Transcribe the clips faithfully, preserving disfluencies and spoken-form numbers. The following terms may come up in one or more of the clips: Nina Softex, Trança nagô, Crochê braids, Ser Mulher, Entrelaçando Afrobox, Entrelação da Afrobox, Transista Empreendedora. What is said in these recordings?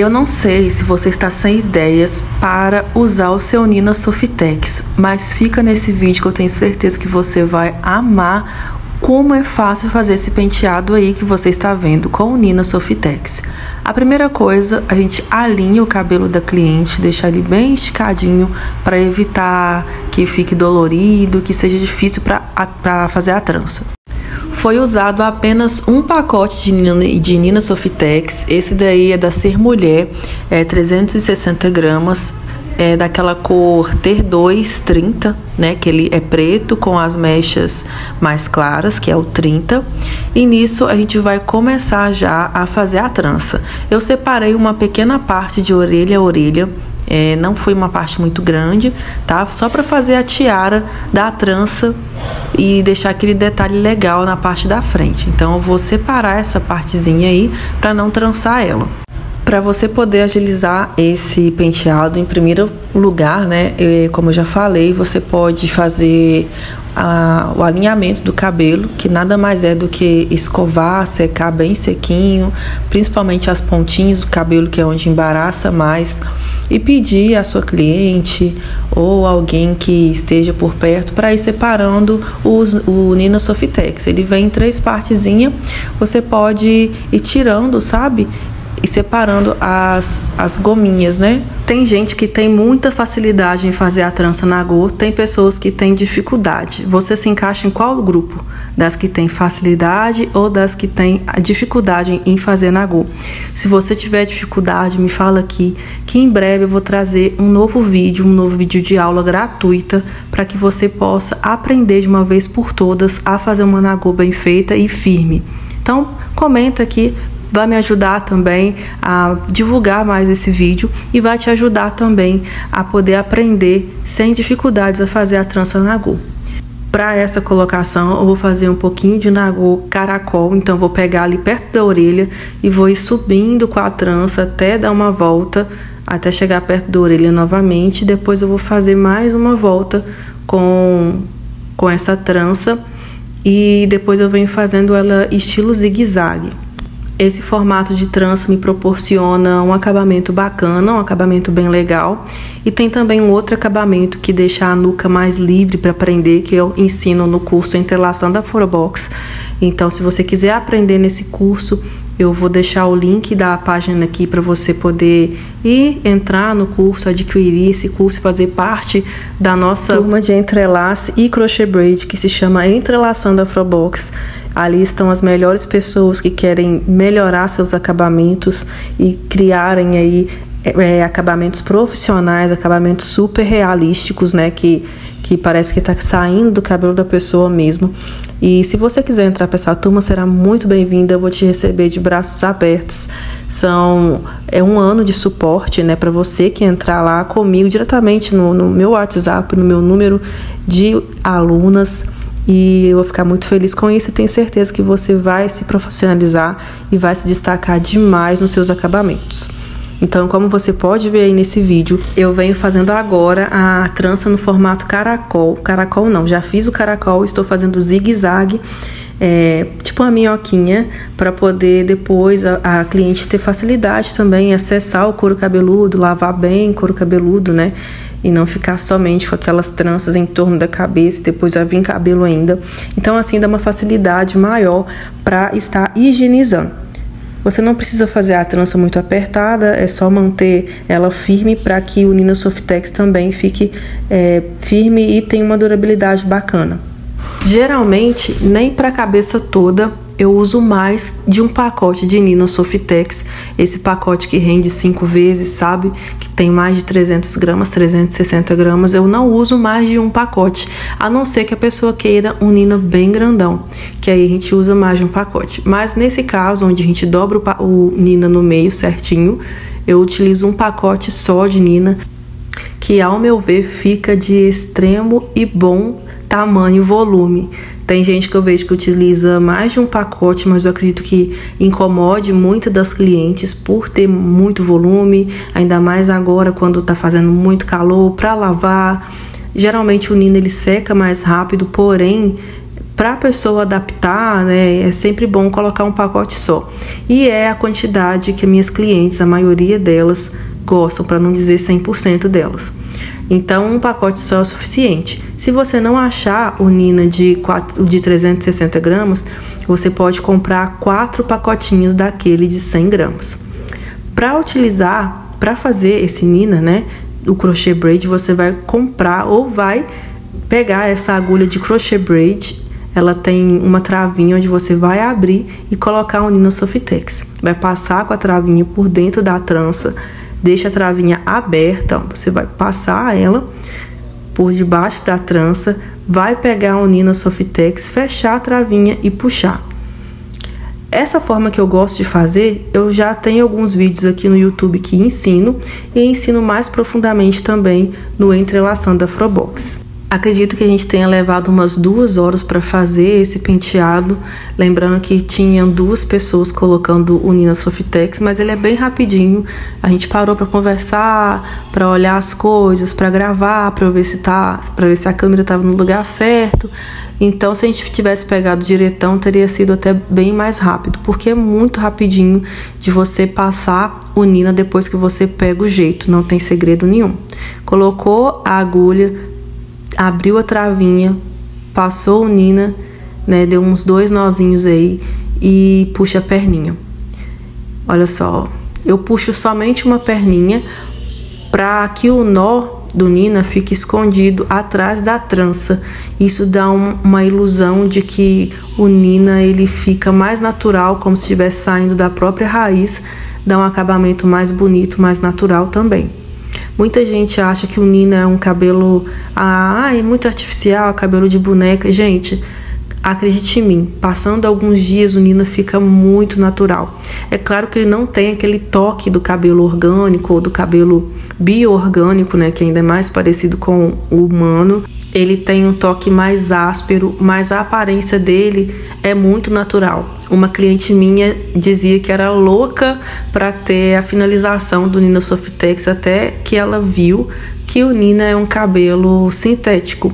Eu não sei se você está sem ideias para usar o seu Nina Softex, mas fica nesse vídeo que eu tenho certeza que você vai amar como é fácil fazer esse penteado aí que você está vendo com o Nina Softex. A primeira coisa, a gente alinha o cabelo da cliente, deixa ele bem esticadinho para evitar que fique dolorido, que seja difícil para fazer a trança. Foi usado apenas um pacote de Nina, de Nina Softex, esse daí é da Ser Mulher, é trezentos e sessenta gramas, é daquela cor T dois trinta, né, que ele é preto com as mechas mais claras, que é o trinta, e nisso a gente vai começar já a fazer a trança. Eu separei uma pequena parte de orelha a orelha, é, não foi uma parte muito grande, tá? Só pra fazer a tiara da trança e deixar aquele detalhe legal na parte da frente. Então eu vou separar essa partezinha aí pra não trançar ela. Para você poder agilizar esse penteado, em primeiro lugar, né, como eu já falei, você pode fazer a, o alinhamento do cabelo, que nada mais é do que escovar, secar bem sequinho, principalmente as pontinhas do cabelo, que é onde embaraça mais, e pedir à sua cliente ou alguém que esteja por perto para ir separando os, o Nina Softex. Ele vem em três partezinhas, você pode ir tirando, sabe? E separando as, as gominhas, né? Tem gente que tem muita facilidade em fazer a trança nagô, tem pessoas que têm dificuldade. Você se encaixa em qual grupo? Das que tem facilidade ou das que tem dificuldade em fazer nagô? Se você tiver dificuldade, me fala aqui, que em breve eu vou trazer um novo vídeo, um novo vídeo de aula gratuita, para que você possa aprender de uma vez por todas a fazer uma nagô bem feita e firme. Então, comenta aqui, vai me ajudar também a divulgar mais esse vídeo e vai te ajudar também a poder aprender sem dificuldades a fazer a trança nagô. Para essa colocação eu vou fazer um pouquinho de nagô caracol, então vou pegar ali perto da orelha e vou ir subindo com a trança até dar uma volta, até chegar perto da orelha novamente. Depois eu vou fazer mais uma volta com, com essa trança e depois eu venho fazendo ela estilo zigue-zague. Esse formato de trança me proporciona um acabamento bacana, um acabamento bem legal. E tem também um outro acabamento que deixa a nuca mais livre para prender, que eu ensino no curso Entrelação da Afrobox. Então, se você quiser aprender nesse curso, eu vou deixar o link da página aqui para você poder ir entrar no curso, adquirir esse curso, fazer parte da nossa turma de entrelace e crochê braid, que se chama Entrelaçando Afrobox. Ali estão as melhores pessoas que querem melhorar seus acabamentos e criarem aí é, acabamentos profissionais, acabamentos super realísticos, né, que que parece que está saindo do cabelo da pessoa mesmo. E se você quiser entrar para essa turma, será muito bem-vinda, eu vou te receber de braços abertos. São, é um ano de suporte, né, para você que entrar lá comigo diretamente no, no meu WhatsApp, no meu número de alunas. E eu vou ficar muito feliz com isso, eu tenho certeza que você vai se profissionalizar e vai se destacar demais nos seus acabamentos. Então, como você pode ver aí nesse vídeo, eu venho fazendo agora a trança no formato caracol. Caracol não, já fiz o caracol, estou fazendo zigue-zague, é, tipo uma minhoquinha, para poder depois a, a cliente ter facilidade também, acessar o couro cabeludo, lavar bem o couro cabeludo, né? E não ficar somente com aquelas tranças em torno da cabeça, depois vai vir cabelo ainda. Então, assim, dá uma facilidade maior para estar higienizando. Você não precisa fazer a trança muito apertada, é só manter ela firme para que o Nina Softex também fique é, firme e tenha uma durabilidade bacana. Geralmente, nem para a cabeça toda, eu uso mais de um pacote de Nina Softex, esse pacote que rende cinco vezes, sabe? Que tem mais de trezentas gramas, trezentas e sessenta gramas, eu não uso mais de um pacote, a não ser que a pessoa queira um Nina bem grandão, que aí a gente usa mais de um pacote. Mas nesse caso, onde a gente dobra o, o Nina no meio certinho, eu utilizo um pacote só de Nina, que ao meu ver fica de extremo e bom tamanho, volume. Tem gente que eu vejo que utiliza mais de um pacote, mas eu acredito que incomode muito das clientes por ter muito volume, ainda mais agora quando tá fazendo muito calor, para lavar. Geralmente o Nina ele seca mais rápido, porém para a pessoa adaptar, né, é sempre bom colocar um pacote só. E é a quantidade que minhas clientes, a maioria delas, gostam, para não dizer cem por cento delas. Então, um pacote só é o suficiente. Se você não achar o Nina de, quatro, de trezentos e sessenta gramas, você pode comprar quatro pacotinhos daquele de cem gramas. Para utilizar, para fazer esse Nina, né, o crochê braid, você vai comprar ou vai pegar essa agulha de crochê braid. Ela tem uma travinha onde você vai abrir e colocar o Nina Softex. Vai passar com a travinha por dentro da trança. Deixa a travinha aberta, ó, você vai passar ela por debaixo da trança, vai pegar a Nina Softex, fechar a travinha e puxar. Essa forma que eu gosto de fazer, eu já tenho alguns vídeos aqui no YouTube que ensino, e ensino mais profundamente também no Entrelaçando Afrobox. Acredito que a gente tenha levado umas duas horas para fazer esse penteado, lembrando que tinham duas pessoas colocando o Nina Softex, mas ele é bem rapidinho. A gente parou para conversar, para olhar as coisas, para gravar, para ver se tá, para ver se a câmera estava no lugar certo. Então, se a gente tivesse pegado diretão, teria sido até bem mais rápido, porque é muito rapidinho de você passar o Nina depois que você pega o jeito, não tem segredo nenhum. Colocou a agulha, abriu a travinha, passou o Nina, né, deu uns dois nozinhos aí e puxa a perninha. Olha só, eu puxo somente uma perninha para que o nó do Nina fique escondido atrás da trança. Isso dá um, uma ilusão de que o Nina ele fica mais natural, como se estivesse saindo da própria raiz, dá um acabamento mais bonito, mais natural também. Muita gente acha que o Nina é um cabelo ah, é muito artificial, cabelo de boneca. Gente, acredite em mim, passando alguns dias o Nina fica muito natural. É claro que ele não tem aquele toque do cabelo orgânico ou do cabelo bioorgânico, né, que ainda é mais parecido com o humano. Ele tem um toque mais áspero, mas a aparência dele é muito natural. Uma cliente minha dizia que era louca para ter a finalização do Nina Softex, até que ela viu que o Nina é um cabelo sintético.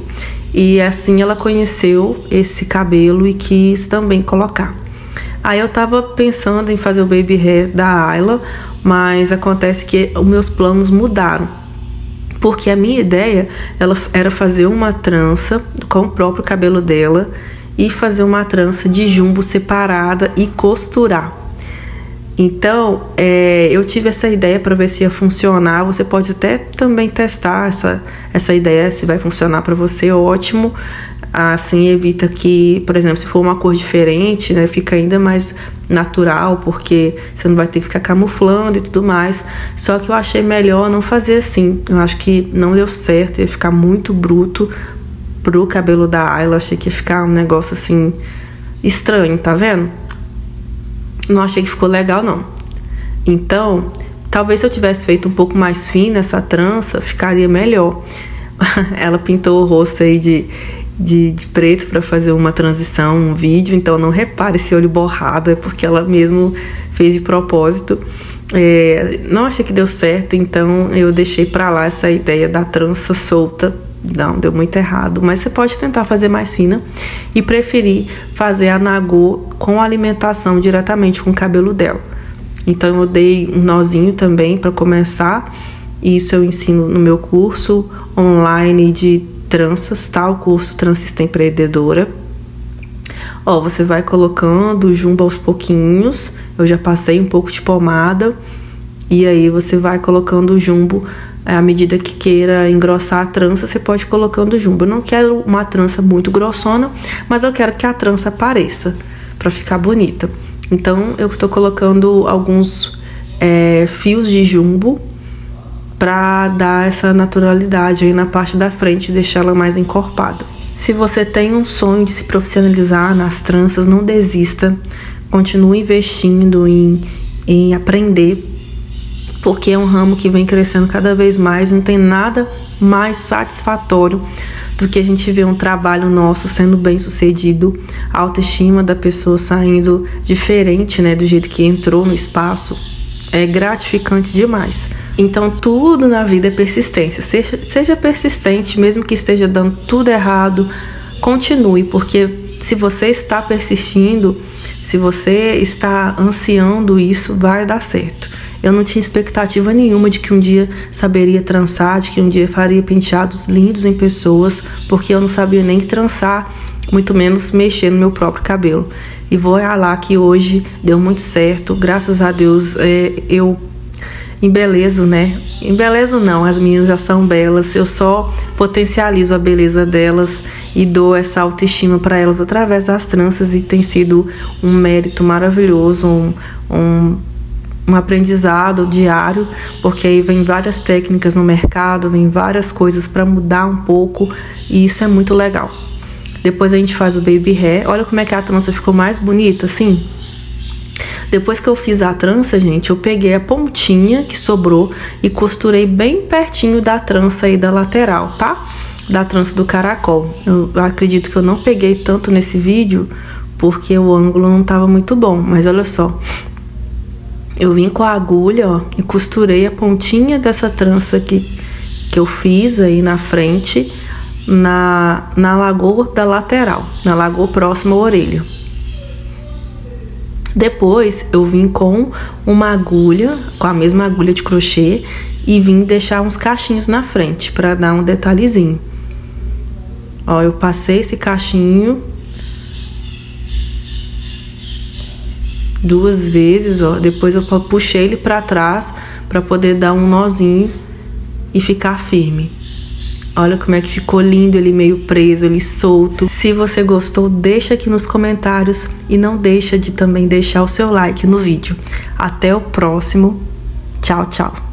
E assim ela conheceu esse cabelo e quis também colocar. Aí eu tava pensando em fazer o baby hair da Ayla, mas acontece que os meus planos mudaram. Porque a minha ideia ela era fazer uma trança com o próprio cabelo dela e fazer uma trança de jumbo separada e costurar. Então, é, eu tive essa ideia para ver se ia funcionar. Você pode até também testar essa, essa ideia, se vai funcionar para você, ótimo. Assim evita que, por exemplo, se for uma cor diferente, né, fica ainda mais natural, porque você não vai ter que ficar camuflando e tudo mais. Só que eu achei melhor não fazer assim. Eu acho que não deu certo, ia ficar muito bruto pro cabelo da Ayla. Achei que ia ficar um negócio assim estranho, tá vendo? Não achei que ficou legal, não. Então, talvez se eu tivesse feito um pouco mais fino essa trança, ficaria melhor. Ela pintou o rosto aí de De, de preto para fazer uma transição, um vídeo, então não repare esse olho borrado, é porque ela mesmo fez de propósito. É, não achei que deu certo, então eu deixei para lá essa ideia da trança solta. Não, deu muito errado, mas você pode tentar fazer mais fina e preferir fazer a nagô com alimentação diretamente com o cabelo dela. Então eu dei um nozinho também para começar, isso eu ensino no meu curso online de tranças, tá? O curso Transista Empreendedora. Ó, você vai colocando o jumbo aos pouquinhos. Eu já passei um pouco de pomada. E aí você vai colocando o jumbo à medida que queira engrossar a trança, você pode ir colocando o jumbo. Eu não quero uma trança muito grossona, mas eu quero que a trança apareça para ficar bonita. Então eu tô colocando alguns é, fios de jumbo para dar essa naturalidade aí na parte da frente, deixar ela mais encorpada. Se você tem um sonho de se profissionalizar nas tranças, não desista, continue investindo em, em aprender, porque é um ramo que vem crescendo cada vez mais. Não tem nada mais satisfatório do que a gente ver um trabalho nosso sendo bem sucedido, a autoestima da pessoa saindo diferente, né, do jeito que entrou no espaço, é gratificante demais. Então tudo na vida é persistência, seja, seja persistente, mesmo que esteja dando tudo errado, continue, porque se você está persistindo, se você está ansiando isso, vai dar certo. Eu não tinha expectativa nenhuma de que um dia saberia trançar, de que um dia faria penteados lindos em pessoas, porque eu não sabia nem trançar, muito menos mexer no meu próprio cabelo. E vou falar que hoje deu muito certo, graças a Deus, é, eu embelezo, né? Embelezo não, as minhas já são belas, eu só potencializo a beleza delas e dou essa autoestima para elas através das tranças, e tem sido um mérito maravilhoso, um, um, um aprendizado diário, porque aí vem várias técnicas no mercado, vem várias coisas para mudar um pouco, e isso é muito legal. Depois a gente faz o baby hair. Olha como é que a trança ficou mais bonita, assim. Depois que eu fiz a trança, gente, eu peguei a pontinha que sobrou e costurei bem pertinho da trança aí da lateral, tá? Da trança do caracol. Eu acredito que eu não peguei tanto nesse vídeo, porque o ângulo não tava muito bom. Mas olha só. Eu vim com a agulha, ó, e costurei a pontinha dessa trança que, que eu fiz aí na frente... Na, na lagoa da lateral, na lagoa próxima à orelha. Depois eu vim com uma agulha, com a mesma agulha de crochê, e vim deixar uns cachinhos na frente para dar um detalhezinho. Ó, eu passei esse cachinho duas vezes, ó. Depois eu puxei ele para trás para poder dar um nozinho e ficar firme. Olha como é que ficou lindo, ele meio preso, ele solto. Se você gostou, deixa aqui nos comentários e não deixa de também deixar o seu like no vídeo. Até o próximo. Tchau, tchau.